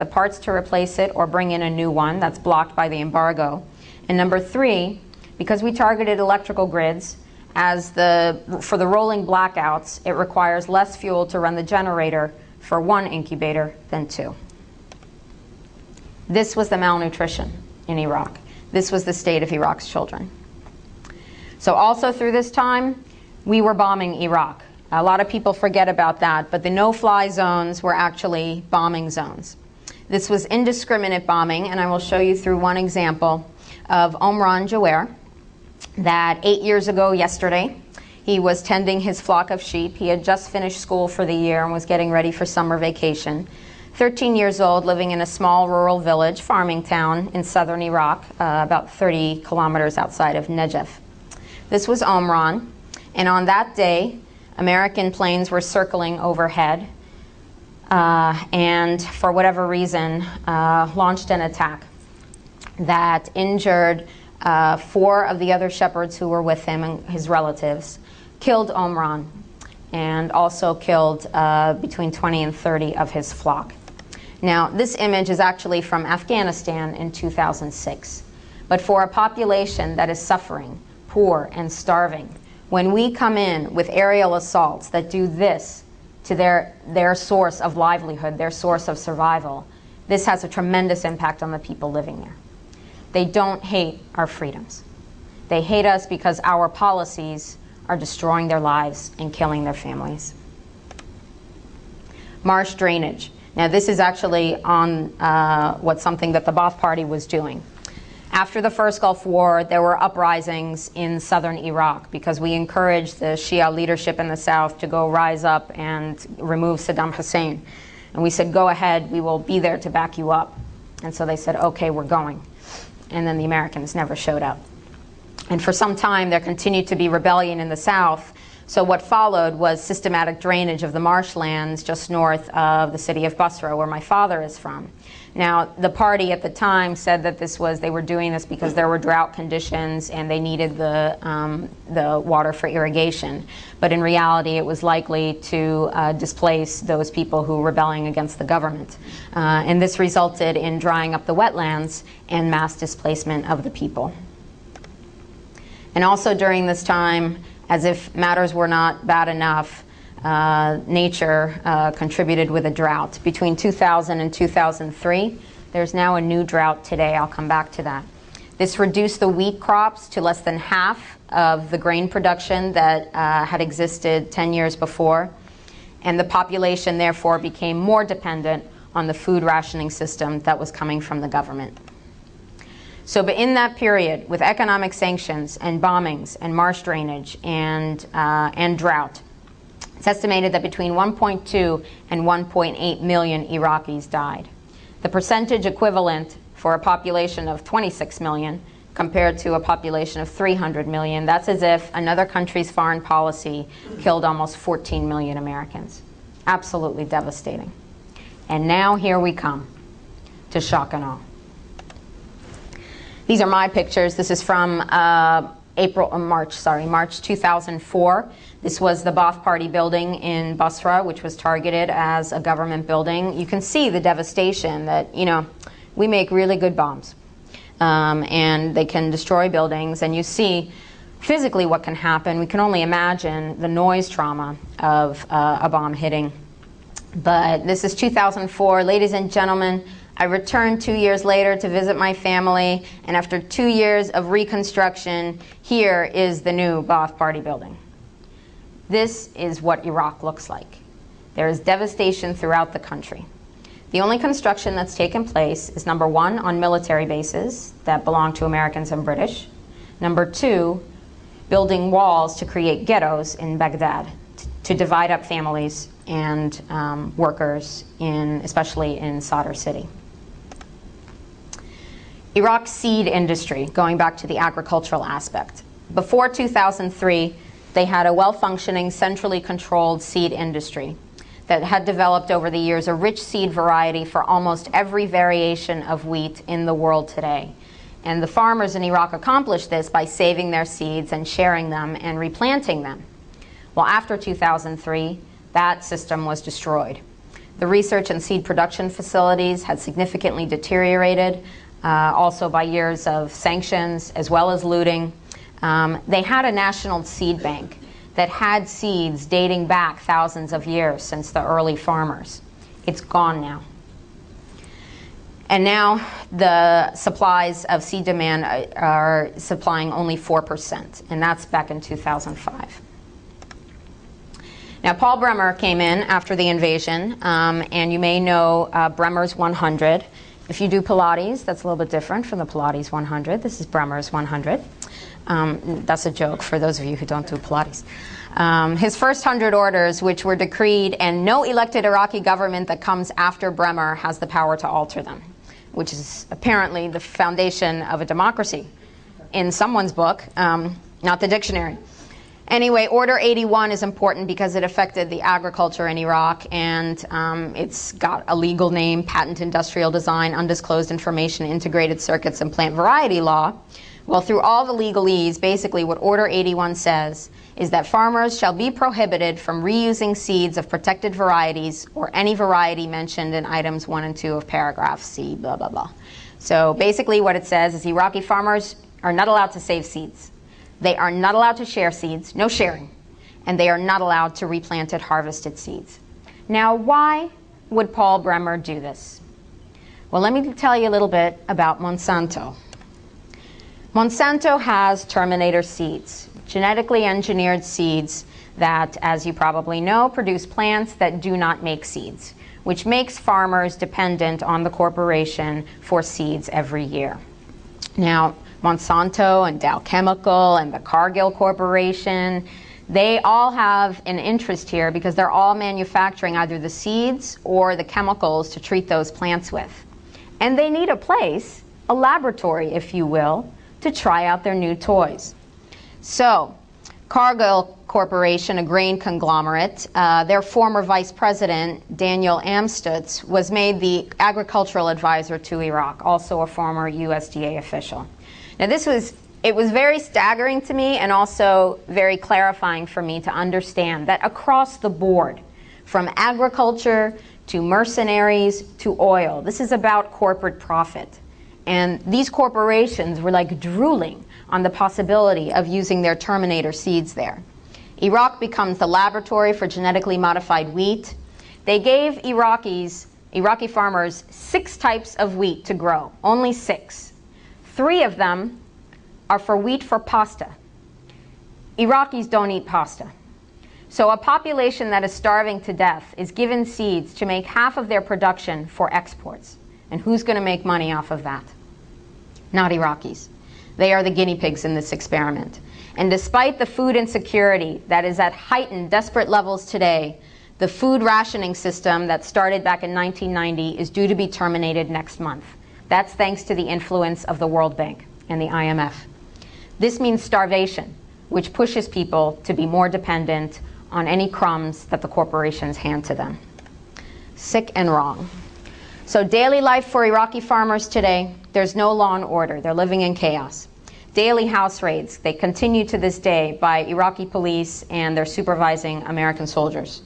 the parts to replace it or bring in a new one that's blocked by the embargo. And number three, because we targeted electrical grids for the rolling blackouts, it requires less fuel to run the generator for one incubator than two. This was the malnutrition in Iraq. This was the state of Iraq's children. So also through this time, we were bombing Iraq. A lot of people forget about that, but the no-fly zones were actually bombing zones. This was indiscriminate bombing, and I will show you through one example of Omran Jaware, that 8 years ago yesterday, he was tending his flock of sheep. He had just finished school for the year and was getting ready for summer vacation. 13 years old, living in a small rural village, farming town in southern Iraq, about 30 kilometers outside of Najaf. This was Omran, and on that day, American planes were circling overhead and for whatever reason, launched an attack that injured four of the other shepherds who were with him and his relatives, killed Omran, and also killed between 20 and 30 of his flock. Now, this image is actually from Afghanistan in 2006. But for a population that is suffering, poor, and starving, when we come in with aerial assaults that do this to their source of livelihood, their source of survival, this has a tremendous impact on the people living there. They don't hate our freedoms. They hate us because our policies are destroying their lives and killing their families. Marsh drainage. Now this is actually on something that the Ba'ath Party was doing. After the first Gulf War, there were uprisings in southern Iraq because we encouraged the Shia leadership in the south to go rise up and remove Saddam Hussein. And we said, go ahead, we will be there to back you up. And so they said, okay, we're going. And then the Americans never showed up. And for some time, there continued to be rebellion in the south. So what followed was systematic drainage of the marshlands just north of the city of Basra, where my father is from. Now, the party at the time said that they were doing this because there were drought conditions and they needed the water for irrigation. But in reality, it was likely to displace those people who were rebelling against the government. And this resulted in drying up the wetlands and mass displacement of the people. And also during this time, as if matters were not bad enough, nature contributed with a drought. Between 2000 and 2003, there's now a new drought today. I'll come back to that. This reduced the wheat crops to less than half of the grain production that had existed 10 years before. And the population, therefore, became more dependent on the food rationing system that was coming from the government. So, but in that period, with economic sanctions and bombings and marsh drainage and drought, it's estimated that between 1.2 and 1.8 million Iraqis died. The percentage equivalent for a population of 26 million compared to a population of 300 million, that's as if another country's foreign policy killed almost 14 million Americans. Absolutely devastating. And now here we come to shock and awe. These are my pictures. This is from March 2004. This was the Ba'ath Party building in Basra, which was targeted as a government building. You can see the devastation that, you know, we make really good bombs and they can destroy buildings, and you see physically what can happen. We can only imagine the noise trauma of a bomb hitting. But this is 2004. Ladies and gentlemen, I returned 2 years later to visit my family, and after 2 years of reconstruction, here is the new Ba'ath Party building. This is what Iraq looks like. There is devastation throughout the country. The only construction that's taken place is, number one, on military bases that belong to Americans and British. Number two, building walls to create ghettos in Baghdad to divide up families and workers, especially in Sadr City. Iraq's seed industry, going back to the agricultural aspect. Before 2003, they had a well-functioning, centrally controlled seed industry that had developed over the years a rich seed variety for almost every variation of wheat in the world today. And the farmers in Iraq accomplished this by saving their seeds and sharing them and replanting them. Well, after 2003, that system was destroyed. The research and seed production facilities had significantly deteriorated, also by years of sanctions as well as looting. They had a national seed bank that had seeds dating back thousands of years since the early farmers. It's gone now. And now the supplies of seed demand are supplying only 4%, and that's back in 2005. Now, Paul Bremer came in after the invasion, and you may know Bremer's 100. If you do Pilates, that's a little bit different from the Pilates 100. This is Bremer's 100. That's a joke for those of you who don't do Pilates. His first 100 orders, which were decreed, and no elected Iraqi government that comes after Bremer has the power to alter them, which is apparently the foundation of a democracy in someone's book, not the dictionary. Anyway, Order 81 is important because it affected the agriculture in Iraq, and it's got a legal name, Patent Industrial Design, Undisclosed Information, Integrated Circuits, and Plant Variety Law. Well, through all the legalese, basically what Order 81 says is that farmers shall be prohibited from reusing seeds of protected varieties or any variety mentioned in items 1 and 2 of paragraph C, blah, blah, blah. So basically what it says is Iraqi farmers are not allowed to save seeds. They are not allowed to share seeds, no sharing, and they are not allowed to replant harvested seeds. Now, why would Paul Bremer do this? Well, let me tell you a little bit about Monsanto. Monsanto has terminator seeds, genetically engineered seeds that, as you probably know, produce plants that do not make seeds, which makes farmers dependent on the corporation for seeds every year. Now, Monsanto and Dow Chemical and the Cargill Corporation, they all have an interest here because they're all manufacturing either the seeds or the chemicals to treat those plants with. And they need a place, a laboratory, if you will, to try out their new toys. So, Cargill Corporation, a grain conglomerate, their former vice president, Daniel Amstutz, was made the agricultural advisor to Iraq, also a former USDA official. Now, it was very staggering to me and also very clarifying for me to understand that across the board, from agriculture to mercenaries to oil, this is about corporate profit. And these corporations were like drooling on the possibility of using their terminator seeds there. Iraq becomes the laboratory for genetically modified wheat. They gave Iraqi farmers 6 types of wheat to grow, only 6. 3 of them are for wheat for pasta. Iraqis don't eat pasta. So a population that is starving to death is given seeds to make half of their production for exports. And who's going to make money off of that? Not Iraqis. They are the guinea pigs in this experiment. And despite the food insecurity that is at heightened, desperate levels today, the food rationing system that started back in 1990 is due to be terminated next month. That's thanks to the influence of the World Bank and the IMF. This means starvation, which pushes people to be more dependent on any crumbs that the corporations hand to them. Sick and wrong. So daily life for Iraqi farmers today, there's no law and order. They're living in chaos. Daily house raids, they continue to this day by Iraqi police, and they're supervising American soldiers.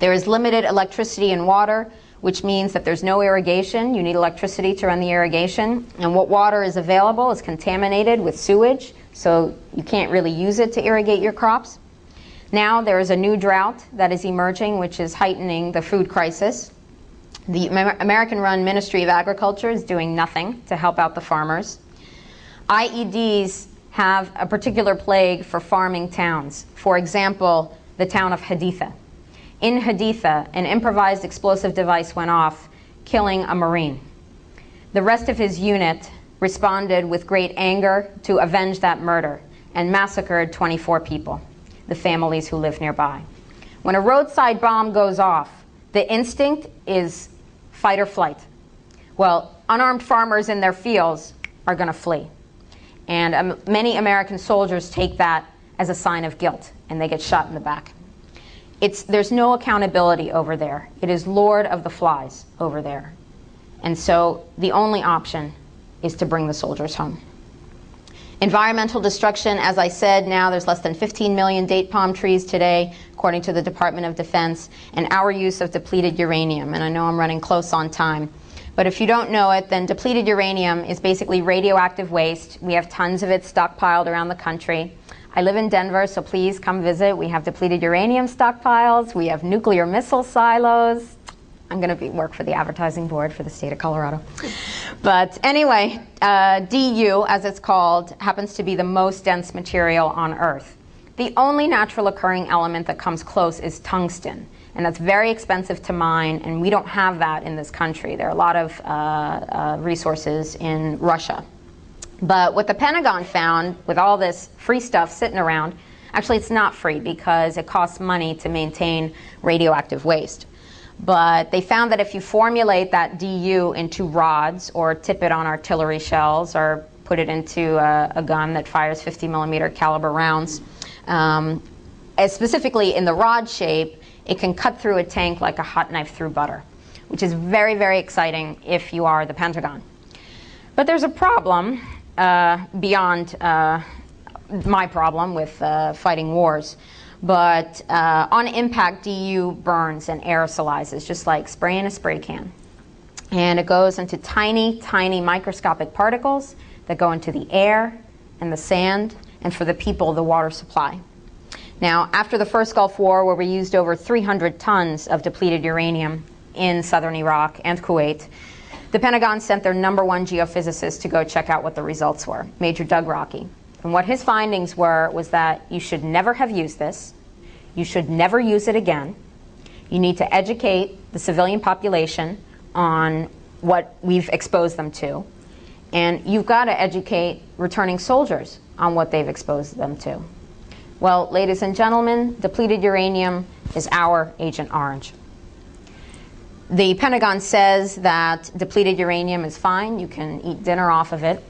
There is limited electricity and water, which means that there's no irrigation. You need electricity to run the irrigation. And what water is available is contaminated with sewage, so you can't really use it to irrigate your crops. Now there is a new drought that is emerging, which is heightening the food crisis. The American-run Ministry of Agriculture is doing nothing to help out the farmers. IEDs have a particular plague for farming towns. For example, the town of Haditha. In Haditha, an improvised explosive device went off, killing a Marine. The rest of his unit responded with great anger to avenge that murder and massacred 24 people, the families who live nearby. When a roadside bomb goes off, the instinct is fight or flight. Well, unarmed farmers in their fields are going to flee. And many American soldiers take that as a sign of guilt, and they get shot in the back. There's no accountability over there. It is Lord of the Flies over there. And so the only option is to bring the soldiers home. Environmental destruction, as I said, now there's less than 15 million date palm trees today, according to the Department of Defense, and our use of depleted uranium. And I know I'm running close on time. But if you don't know it, then depleted uranium is basically radioactive waste. We have tons of it stockpiled around the country. I live in Denver, so please come visit. We have depleted uranium stockpiles. We have nuclear missile silos. I'm going to work for the advertising board for the state of Colorado. But anyway, DU, as it's called, happens to be the most dense material on Earth. The only natural occurring element that comes close is tungsten. And that's very expensive to mine, and we don't have that in this country. There are a lot of resources in Russia. But what the Pentagon found with all this free stuff sitting around, actually it's not free because it costs money to maintain radioactive waste. But they found that if you formulate that DU into rods or tip it on artillery shells or put it into a gun that fires 50 millimeter caliber rounds, specifically in the rod shape, it can cut through a tank like a hot knife through butter, which is very, very exciting if you are the Pentagon. But there's a problem beyond my problem with fighting wars. But on impact, DU burns and aerosolizes, just like spray in a spray can. And it goes into tiny, tiny microscopic particles that go into the air and the sand, and for the people, the water supply. Now, after the first Gulf War, where we used over 300 tons of depleted uranium in southern Iraq and Kuwait, the Pentagon sent their #1 geophysicist to go check out what the results were, Major Doug Rocky. And what his findings were was that you should never have used this, you should never use it again, you need to educate the civilian population on what we've exposed them to, and you've got to educate returning soldiers on what they've exposed them to. Well, ladies and gentlemen, depleted uranium is our Agent Orange. The Pentagon says that depleted uranium is fine. You can eat dinner off of it,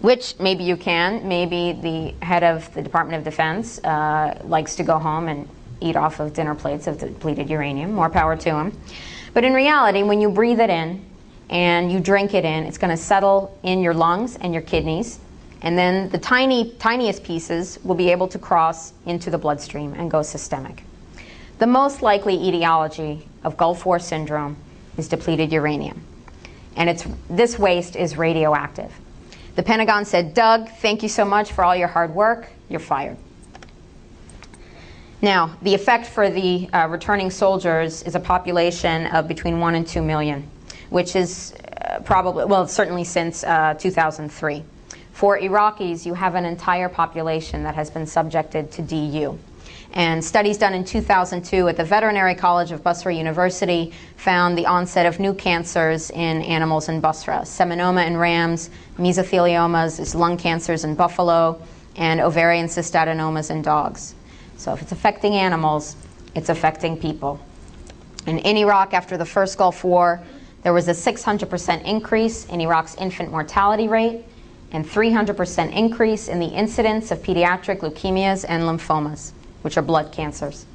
which maybe you can. Maybe the head of the Department of Defense likes to go home and eat off of dinner plates of depleted uranium. More power to him. But in reality, when you breathe it in and you drink it in, it's going to settle in your lungs and your kidneys. And then the tiniest pieces will be able to cross into the bloodstream and go systemic. The most likely etiology of Gulf War Syndrome is depleted uranium. And this waste is radioactive. The Pentagon said, Doug, thank you so much for all your hard work. You're fired. Now, the effect for the returning soldiers is a population of between 1 and 2 million, which is probably, well, certainly since 2003. For Iraqis, you have an entire population that has been subjected to DU. And studies done in 2002 at the Veterinary College of Basra University found the onset of new cancers in animals in Basra. Seminoma in rams, mesotheliomas is lung cancers in buffalo, and ovarian cystadenomas in dogs. So if it's affecting animals, it's affecting people. And in Iraq, after the first Gulf War, there was a 600% increase in Iraq's infant mortality rate, and 300% increase in the incidence of pediatric leukemias and lymphomas, which are blood cancers.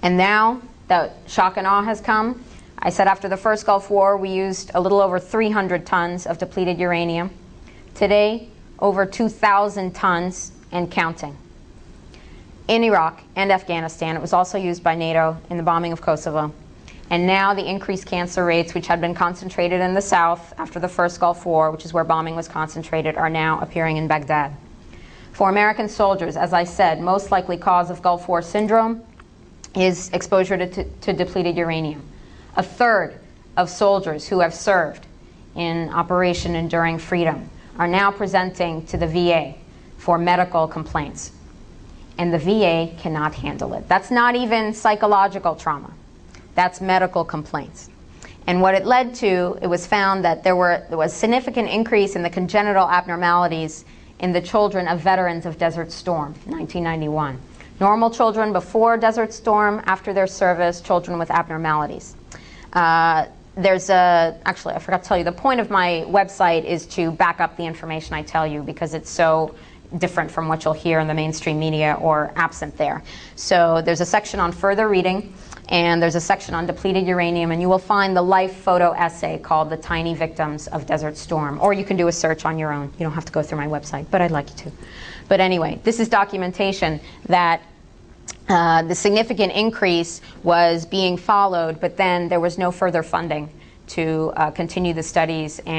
And now that shock and awe has come, I said after the first Gulf War, we used a little over 300 tons of depleted uranium. Today, over 2,000 tons and counting. In Iraq and Afghanistan, it was also used by NATO in the bombing of Kosovo. And now the increased cancer rates, which had been concentrated in the south after the first Gulf War, which is where bombing was concentrated, are now appearing in Baghdad. For American soldiers, as I said, most likely cause of Gulf War syndrome is exposure to depleted uranium. A third of soldiers who have served in Operation Enduring Freedom are now presenting to the VA for medical complaints. And the VA cannot handle it. That's not even psychological trauma. That's medical complaints. And what it led to, it was found that there was a significant increase in the congenital abnormalities in the children of veterans of Desert Storm, 1991. Normal children before Desert Storm, after their service, children with abnormalities. Actually, I forgot to tell you, the point of my website is to back up the information I tell you because it's so different from what you'll hear in the mainstream media or absent there. So there's a section on further reading. and there's a section on depleted uranium, and you will find the life photo essay called The Tiny Victims of Desert Storm. Or you can do a search on your own. You don't have to go through my website, but I'd like you to. But anyway, this is documentation that the significant increase was being followed, but then there was no further funding to continue the studies. And